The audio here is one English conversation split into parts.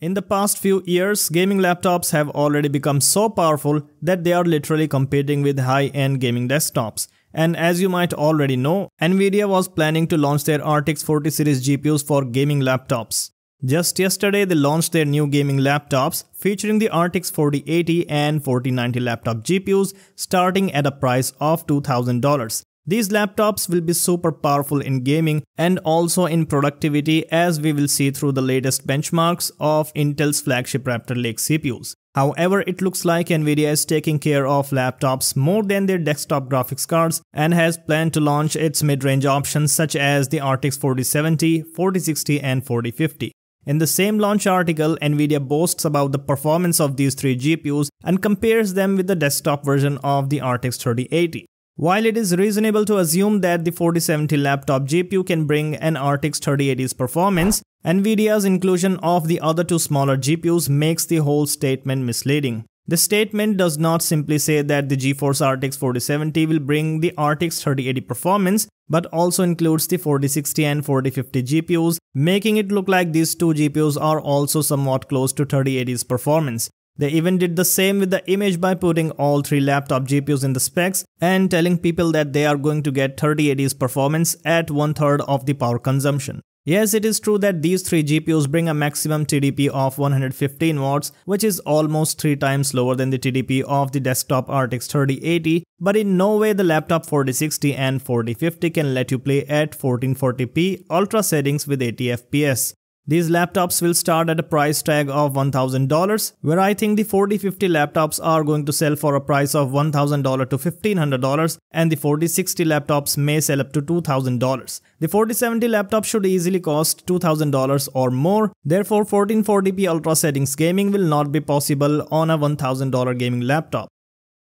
In the past few years, gaming laptops have already become so powerful that they are literally competing with high-end gaming desktops. And as you might already know, Nvidia was planning to launch their RTX 40 series GPUs for gaming laptops. Just yesterday, they launched their new gaming laptops featuring the RTX 4080 and 4090 laptop GPUs starting at a price of $2,000. These laptops will be super powerful in gaming and also in productivity, as we will see through the latest benchmarks of Intel's flagship Raptor Lake CPUs. However, it looks like Nvidia is taking care of laptops more than their desktop graphics cards and has planned to launch its mid-range options such as the RTX 4070, 4060 and 4050. In the same launch article, Nvidia boasts about the performance of these three GPUs and compares them with the desktop version of the RTX 3080. While it is reasonable to assume that the 4070 laptop GPU can bring an RTX 3080's performance, Nvidia's inclusion of the other two smaller GPUs makes the whole statement misleading. The statement does not simply say that the GeForce RTX 4070 will bring the RTX 3080 performance, but also includes the 4060 and 4050 GPUs, making it look like these two GPUs are also somewhat close to 3080's performance. They even did the same with the image by putting all three laptop GPUs in the specs and telling people that they are going to get 3080's performance at 1/3 of the power consumption. Yes, it is true that these three GPUs bring a maximum TDP of 115 watts, which is almost 3 times lower than the TDP of the desktop RTX 3080, but in no way the laptop 4060 and 4050 can let you play at 1440p ultra settings with 80 FPS. These laptops will start at a price tag of $1,000, where I think the 4050 laptops are going to sell for a price of $1,000 to $1,500, and the 4060 laptops may sell up to $2,000. The 4070 laptop should easily cost $2,000 or more, therefore 1440p ultra settings gaming will not be possible on a $1,000 gaming laptop.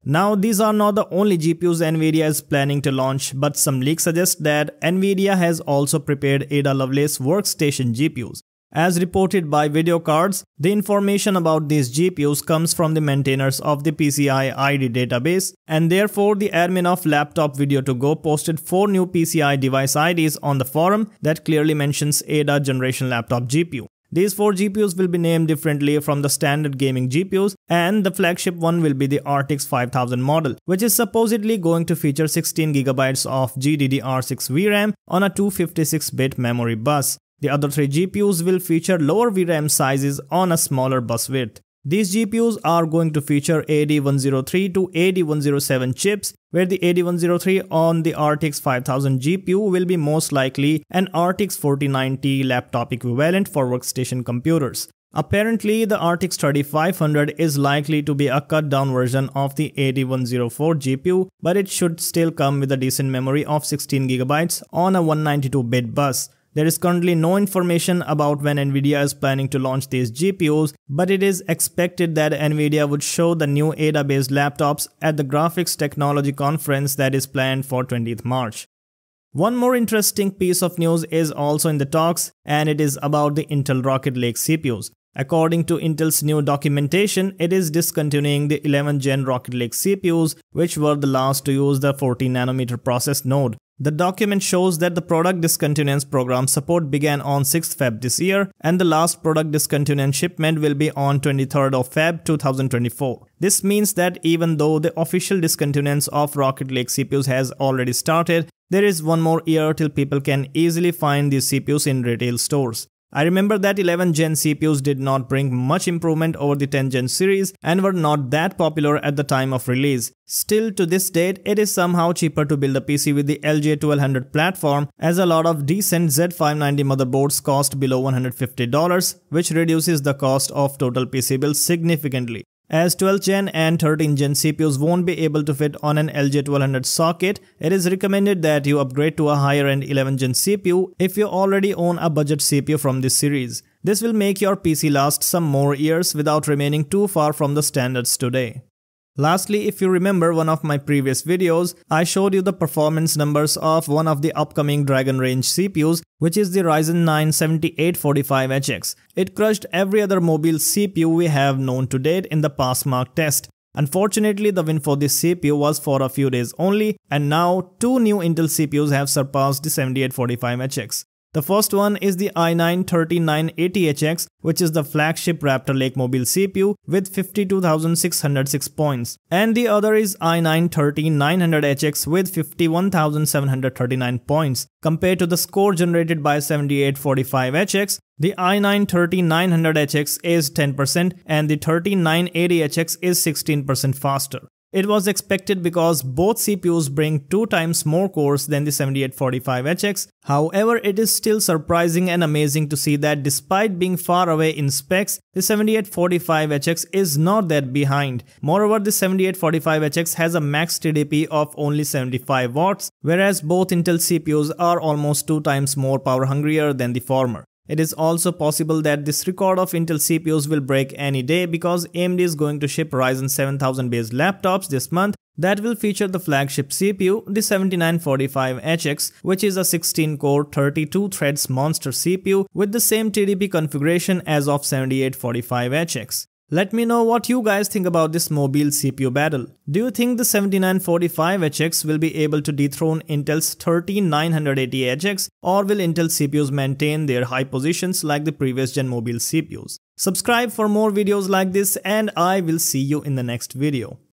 Now, these are not the only GPUs Nvidia is planning to launch, but some leaks suggest that Nvidia has also prepared Ada Lovelace workstation GPUs. As reported by Video Cards, the information about these GPUs comes from the maintainers of the PCI ID database, and therefore the admin of Laptop Video To Go posted 4 new PCI device IDs on the forum that clearly mentions Ada generation laptop GPU. These 4 GPUs will be named differently from the standard gaming GPUs, and the flagship one will be the RTX 5000 model, which is supposedly going to feature 16GB of GDDR6 VRAM on a 256-bit memory bus. The other 3 GPUs will feature lower VRAM sizes on a smaller bus width. These GPUs are going to feature AD103 to AD107 chips, where the AD103 on the RTX 5000 GPU will be most likely an RTX 4090 laptop equivalent for workstation computers. Apparently, the RTX 3500 is likely to be a cut-down version of the AD104 GPU, but it should still come with a decent memory of 16GB on a 192-bit bus. There is currently no information about when Nvidia is planning to launch these GPUs, but it is expected that Nvidia would show the new Ada-based laptops at the Graphics Technology Conference that is planned for 20th March. One more interesting piece of news is also in the talks, and it is about the Intel Rocket Lake CPUs. According to Intel's new documentation, it is discontinuing the 11th gen Rocket Lake CPUs, which were the last to use the 14nm process node. The document shows that the product discontinuance program support began on 6th Feb this year, and the last product discontinuance shipment will be on 23rd of Feb 2024. This means that even though the official discontinuance of Rocket Lake CPUs has already started, there is one more year till people can easily find these CPUs in retail stores. I remember that 11th gen CPUs did not bring much improvement over the 10th gen series and were not that popular at the time of release. Still, to this date, it is somehow cheaper to build a PC with the LGA 1200 platform, as a lot of decent Z590 motherboards cost below $150, which reduces the cost of total PC build significantly. As 12th gen and 13th gen CPUs won't be able to fit on an LGA 1200 socket, it is recommended that you upgrade to a higher end 11th gen CPU if you already own a budget CPU from this series. This will make your PC last some more years without remaining too far from the standards today. Lastly, if you remember one of my previous videos, I showed you the performance numbers of one of the upcoming Dragon Range CPUs, which is the Ryzen 9 7845HX. It crushed every other mobile CPU we have known to date in the PassMark test. Unfortunately, the win for this CPU was for a few days only, and now 2 new Intel CPUs have surpassed the 7845HX. The first one is the i9-13980HX, which is the flagship Raptor Lake mobile CPU with 52,606 points, and the other is i9-13900HX with 51,739 points. Compared to the score generated by 7845HX, the i9-13900HX is 10% and the 3980HX is 16% faster. It was expected because both CPUs bring 2 times more cores than the 7845HX. However, it is still surprising and amazing to see that despite being far away in specs, the 7845HX is not that behind. Moreover, the 7845HX has a max TDP of only 75 watts, whereas both Intel CPUs are almost 2 times more power hungrier than the former. It is also possible that this record of Intel CPUs will break any day because AMD is going to ship Ryzen 7000 based laptops this month that will feature the flagship CPU, the 7945HX, which is a 16-core, 32-threads monster CPU with the same TDP configuration as of 7845HX. Let me know what you guys think about this mobile CPU battle. Do you think the 7945HX will be able to dethrone Intel's 3980HX, or will Intel CPUs maintain their high positions like the previous gen mobile CPUs? Subscribe for more videos like this, and I will see you in the next video.